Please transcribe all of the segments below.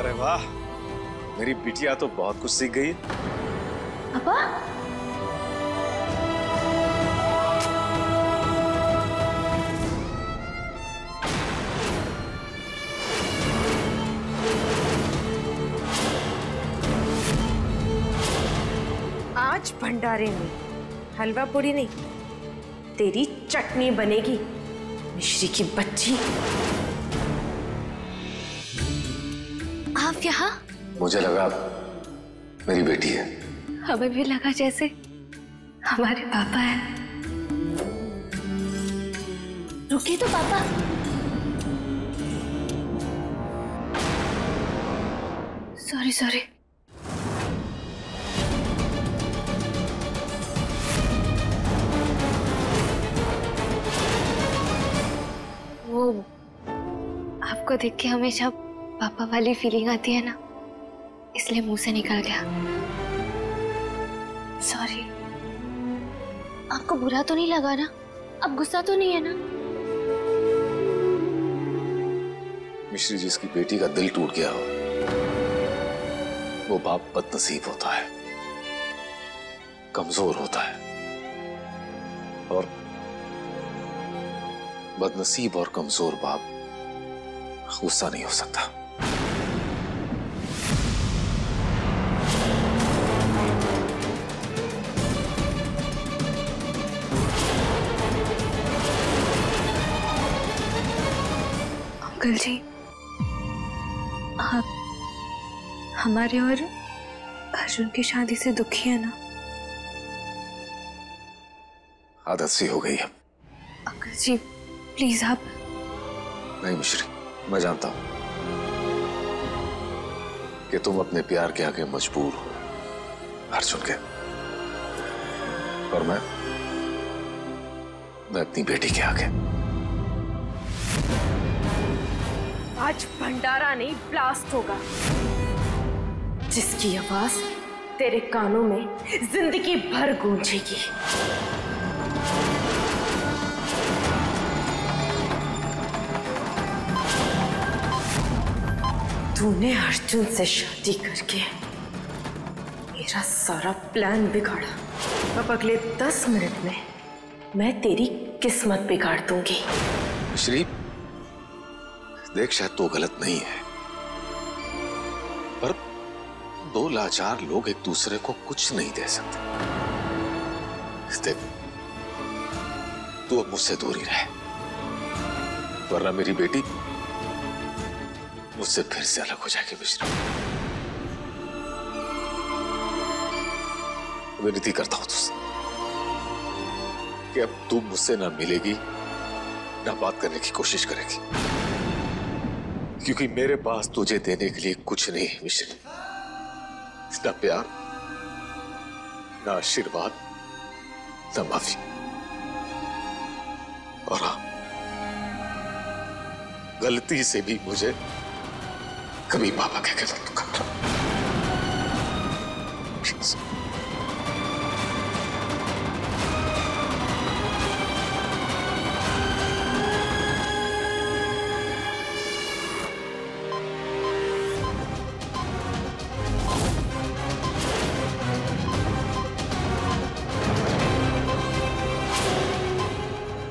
अरे वाह, मेरी बिटिया तो बहुत कुछ सीख गई। अपा? आज भंडारे में हलवा पूरी नहीं, तेरी चटनी बनेगी मिश्री की बच्ची। आप यहाँ? मुझे लगा मेरी बेटी है। हमें भी लगा जैसे हमारे पापा हैं। रुके तो पापा। सॉरी। वो आपको देख के हमेशा पापा वाली फीलिंग आती है ना, इसलिए मुंह से निकल गया। सॉरी। आपको बुरा तो नहीं लगा ना? अब गुस्सा तो नहीं है ना? मिश्री, जिसकी बेटी का दिल टूट गया हो वो बाप बदनसीब होता है, कमजोर होता है, और बदनसीब और कमजोर बाप गुस्सा नहीं हो सकता। अंकल जी, आप हमारे और अर्जुन की शादी से दुखी है ना? आदत सी हो गई है। अंकल जी प्लीज आप। नहीं मिश्री, मैं जानता हूं कि तुम अपने प्यार के आगे मजबूर हो अर्जुन के, और मैं अपनी बेटी के आगे। आज भंडारा नहीं, ब्लास्ट होगा, जिसकी आवाज तेरे कानों में जिंदगी भर गूंजेगी। तूने अर्जुन से शादी करके मेरा सारा प्लान बिगाड़ा। अब अगले 10 मिनट में मैं तेरी किस्मत बिगाड़ दूंगी। श्री देख, शायद तो गलत नहीं है, पर 2 लाचार लोग एक दूसरे को कुछ नहीं दे सकते। तू अब मुझसे दूर ही रहे, वरना मेरी बेटी मुझसे फिर से अलग हो जाएगी। मिश्री, विनती करता हूं तुझसे कि अब तू मुझसे ना मिलेगी ना बात करने की कोशिश करेगी, क्योंकि मेरे पास तुझे देने के लिए कुछ नहीं है मिश्री। ना प्यार, ना आशीर्वाद, ना माफी। और हाँ, गलती से भी मुझे कभी पापा कह के मत कहना।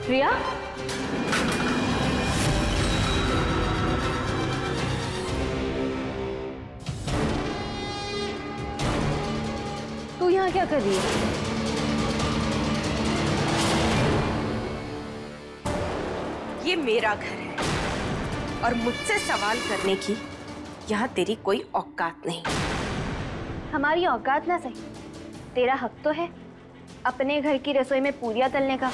प्रिया, तू यहाँ क्या कर रही है? ये मेरा घर है और मुझसे सवाल करने की यहाँ तेरी कोई औकात नहीं। हमारी औकात ना सही, तेरा हक तो है अपने घर की रसोई में पूरियां तलने का।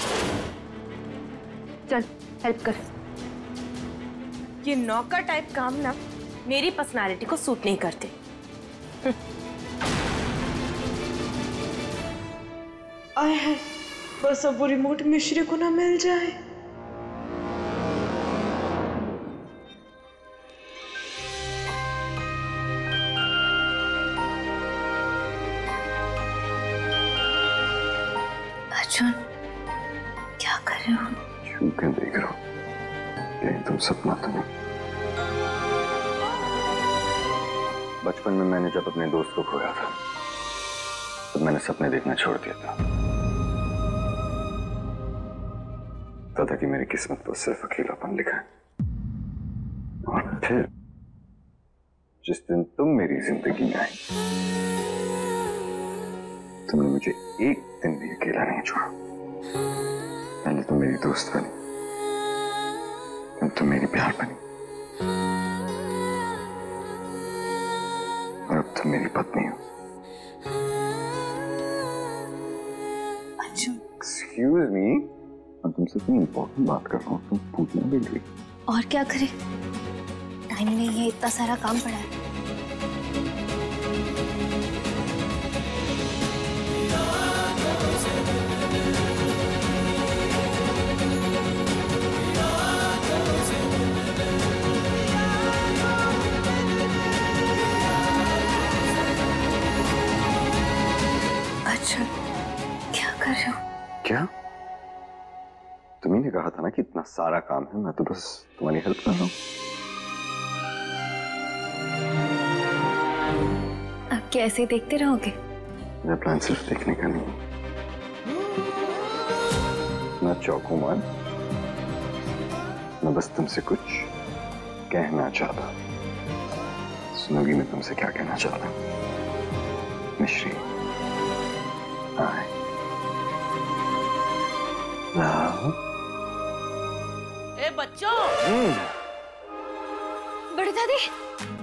चल हेल्प कर। ये नौकर टाइप काम ना मेरी पर्सनालिटी को सूट नहीं करते। आए हैं, बस अब वो रिमोट मिश्री को ना मिल जाए। अर्जुन, क्या कर रहे हो? क्या देख रहा हूं? तुम सपना तो नहीं? बचपन में मैंने जब अपने दोस्त को खोया था तब मैंने सपने देखना छोड़ दिया था। लगता था कि मेरी किस्मत पर सिर्फ अकेलापन लिखा है। और फिर जिस दिन तुम मेरी जिंदगी में आई, तुमने मुझे एक दिन भी अकेला नहीं छोड़ा। पहले तुम मेरी दोस्त बनी, तुम तो मेरी प्यार बनी, और अब तुम मेरी पत्नी हो। अर्जुन, एक्सक्यूज मी, मैं तुमसे इतनी इम्पोर्टेंट बात कर रहा हूँ, तुम पूछना मिल रही। और क्या करे, टाइम नहीं है, इतना सारा काम पड़ा है। क्या तुम्ही ने कहा था ना कि इतना सारा काम है, मैं तो बस तुम्हारी हेल्प कर रहा हूँ। अब क्या ऐसे देखते रहोगे? मेरा प्लान सिर्फ देखने का नहीं, ना चौकू मान, मैं बस तुमसे कुछ कहना चाहता। सुनोगी मैं तुमसे क्या कहना चाहता हूँ? मिश्री, हाय ए बच्चों। बड़े दादी